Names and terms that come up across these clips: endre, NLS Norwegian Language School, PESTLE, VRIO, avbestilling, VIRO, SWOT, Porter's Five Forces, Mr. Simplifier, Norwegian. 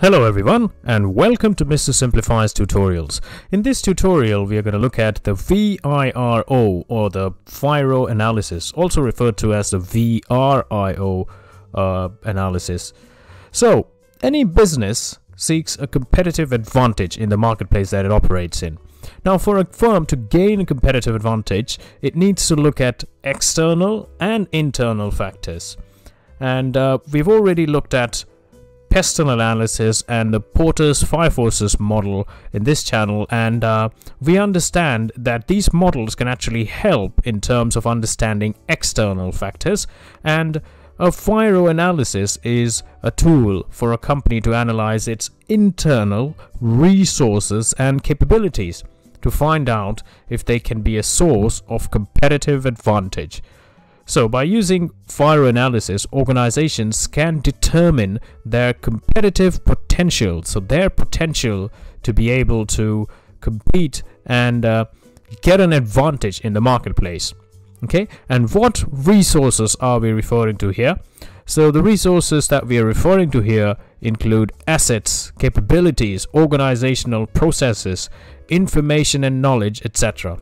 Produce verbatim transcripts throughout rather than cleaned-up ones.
Hello everyone and welcome to Mister Simplifier's tutorials. In this tutorial we are going to look at the V I R O or the VIRO analysis, also referred to as the V R I O uh, analysis. So any business seeks a competitive advantage in the marketplace that it operates in. Now for a firm to gain a competitive advantage, it needs to look at external and internal factors. And uh, we've already looked at PESTLE analysis and the Porter's Five Forces model in this channel, and uh, we understand that these models can actually help in terms of understanding external factors, and a VIRO analysis is a tool for a company to analyze its internal resources and capabilities to find out if they can be a source of competitive advantage. So by using VIRO analysis, organizations can determine their competitive potential, so their potential to be able to compete and uh, get an advantage in the marketplace. Okay, and what resources are we referring to here? So the resources that we are referring to here include assets, capabilities, organizational processes, information and knowledge, et cetera.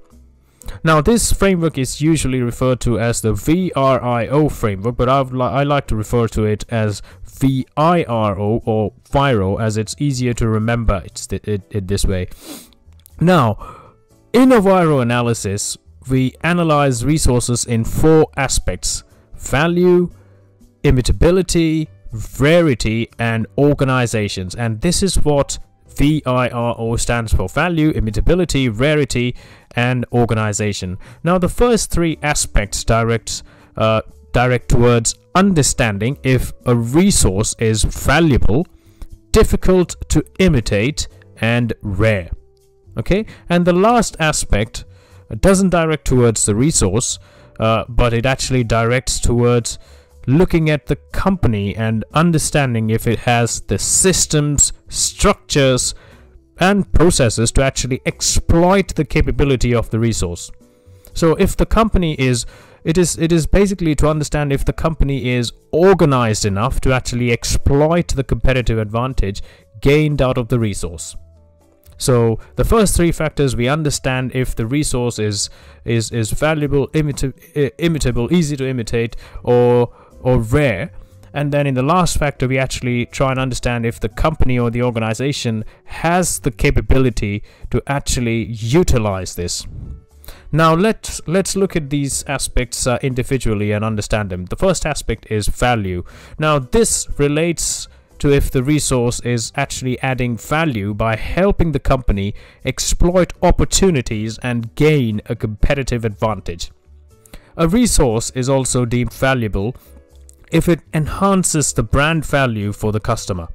Now this framework is usually referred to as the V R I O framework, but I've li I like to refer to it as V I R O or VIRO, as it's easier to remember it's th it, it this way. Now, in a VIRO analysis, we analyze resources in four aspects: value, immutability, rarity, and organizations. And this is what V I R O stands for: value, immutability, rarity, and organization. Now the first three aspects direct uh, direct towards understanding if a resource is valuable, difficult to imitate, and rare. Okay, and the last aspect doesn't direct towards the resource, uh, but it actually directs towards looking at the company and understanding if it has the systems, structures, and processes to actually exploit the capability of the resource. So if the company is, it is, it is basically to understand if the company is organized enough to actually exploit the competitive advantage gained out of the resource. So the first three factors, we understand if the resource is is is valuable, imitable, easy to imitate, or or rare. And then in the last factor, we actually try and understand if the company or the organization has the capability to actually utilize this. Now let's let's look at these aspects uh, individually and understand them. The first aspect is value. Now this relates to if the resource is actually adding value by helping the company exploit opportunities and gain a competitive advantage. A resource is also deemed valuable if it enhances the brand value for the customer.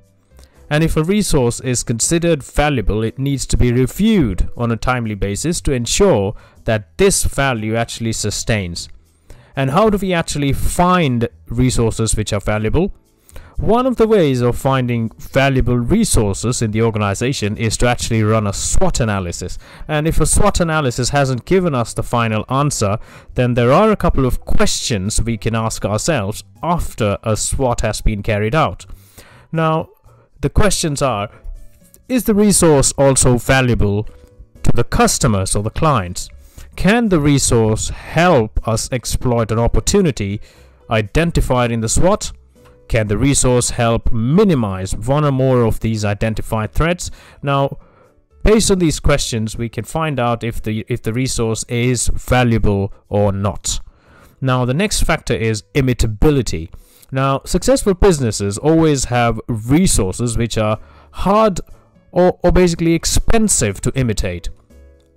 And if a resource is considered valuable, it needs to be reviewed on a timely basis to ensure that this value actually sustains. And how do we actually find resources which are valuable? One of the ways of finding valuable resources in the organization is to actually run a SWOT analysis. And if a SWOT analysis hasn't given us the final answer, then there are a couple of questions we can ask ourselves after a SWOT has been carried out. Now, the questions are: is the resource also valuable to the customers or the clients? Can the resource help us exploit an opportunity identified in the SWOT? Can the resource help minimize one or more of these identified threats? Now, based on these questions, we can find out if the if the resource is valuable or not. Now, the next factor is imitability. Now, successful businesses always have resources which are hard or, or basically expensive to imitate.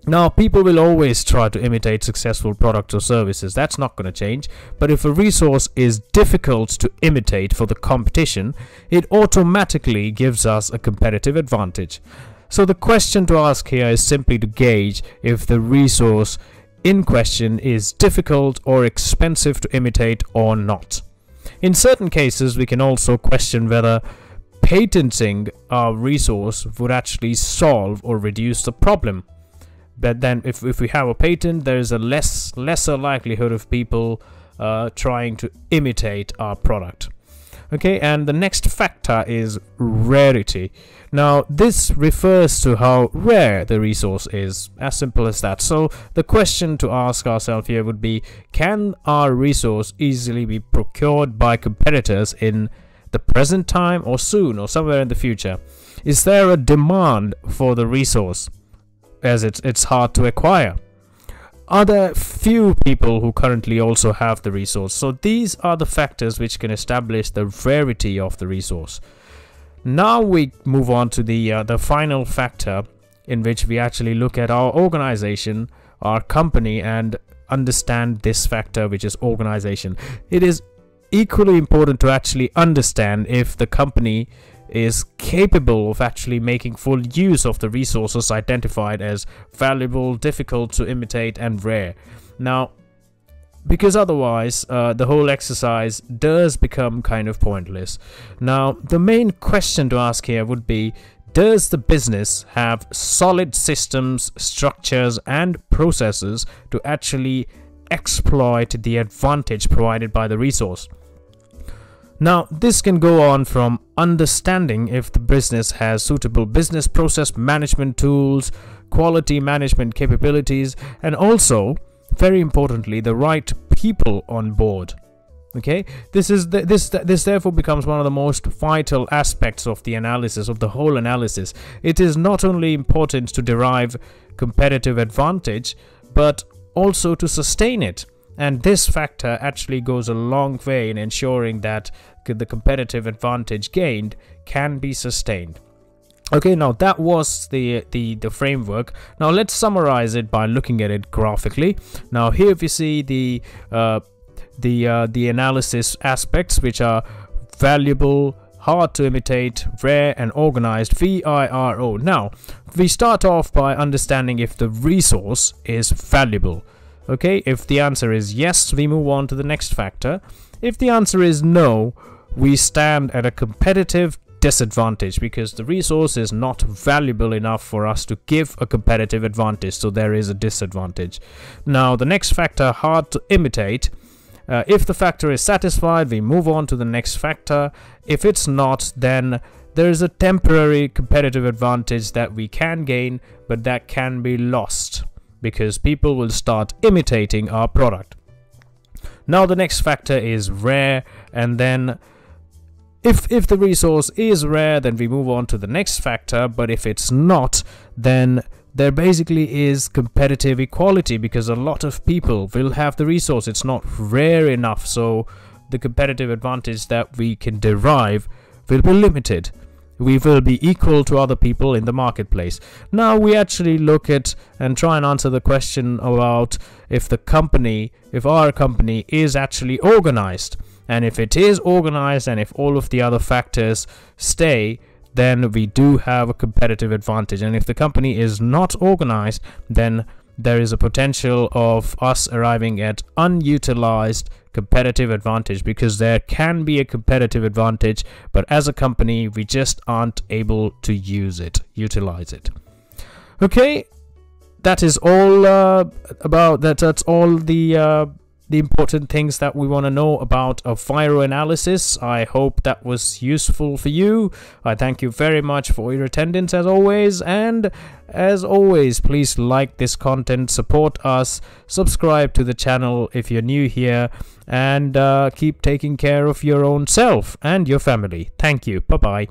Now, people will always try to imitate successful products or services. That's not going to change. But if a resource is difficult to imitate for the competition, it automatically gives us a competitive advantage. So the question to ask here is simply to gauge if the resource in question is difficult or expensive to imitate or not. In certain cases, we can also question whether patenting our resource would actually solve or reduce the problem. But then if, if we have a patent, there is a less lesser likelihood of people uh, trying to imitate our product. Okay, and the next factor is rarity. Now this refers to how rare the resource is, as simple as that. So the question to ask ourselves here would be, can our resource easily be procured by competitors in the present time or soon or somewhere in the future? Is there a demand for the resource as it's, it's hard to acquire? Are there few people who currently also have the resource? So these are the factors which can establish the rarity of the resource. Now we move on to the uh, the final factor, in which we actually look at our organization, our company, and understand this factor, which is organization. It is equally important to actually understand if the company is capable of actually making full use of the resources identified as valuable, difficult to imitate, and rare. Now, because otherwise uh, the whole exercise does become kind of pointless. Now, the main question to ask here would be, does the business have solid systems, structures, and processes to actually exploit the advantage provided by the resource? Now, this can go on from understanding if the business has suitable business process management tools, quality management capabilities, and also, very importantly, the right people on board. Okay, this is the, this this therefore becomes one of the most vital aspects of the analysis, of the whole analysis. It is not only important to derive competitive advantage, but also to sustain it. And this factor actually goes a long way in ensuring that the competitive advantage gained can be sustained. Okay, now that was the, the, the framework. Now let's summarize it by looking at it graphically. Now here we see the, uh, the, uh, the analysis aspects, which are valuable, hard to imitate, rare, and organized, V I R O. Now, we start off by understanding if the resource is valuable. Okay, if the answer is yes, we move on to the next factor. If the answer is no, we stand at a competitive disadvantage because the resource is not valuable enough for us to give a competitive advantage, so there is a disadvantage. Now, the next factor, hard to imitate. Uh, if the factor is satisfied, we move on to the next factor. If it's not, then there is a temporary competitive advantage that we can gain, but that can be lost, because people will start imitating our product. Now the next factor is rare, and then if, if the resource is rare, then we move on to the next factor, but if it's not, then there basically is competitive equality because a lot of people will have the resource. It's not rare enough, so the competitive advantage that we can derive will be limited. We will be equal to other people in the marketplace. Now we actually look at and try and answer the question about if the company, if our company is actually organized. And if it is organized and if all of the other factors stay, then we do have a competitive advantage. And if the company is not organized, then there is a potential of us arriving at unutilized competitive advantage, because there can be a competitive advantage, but as a company we just aren't able to use it, utilize it. Okay, that is all uh, about that. That's all the uh, the important things that we want to know about a VIRO analysis. I hope that was useful for you. I thank you very much for your attendance as always, and as always, please like this content, support us, subscribe to the channel if you're new here, and uh, keep taking care of your own self and your family. Thank you. Bye-bye.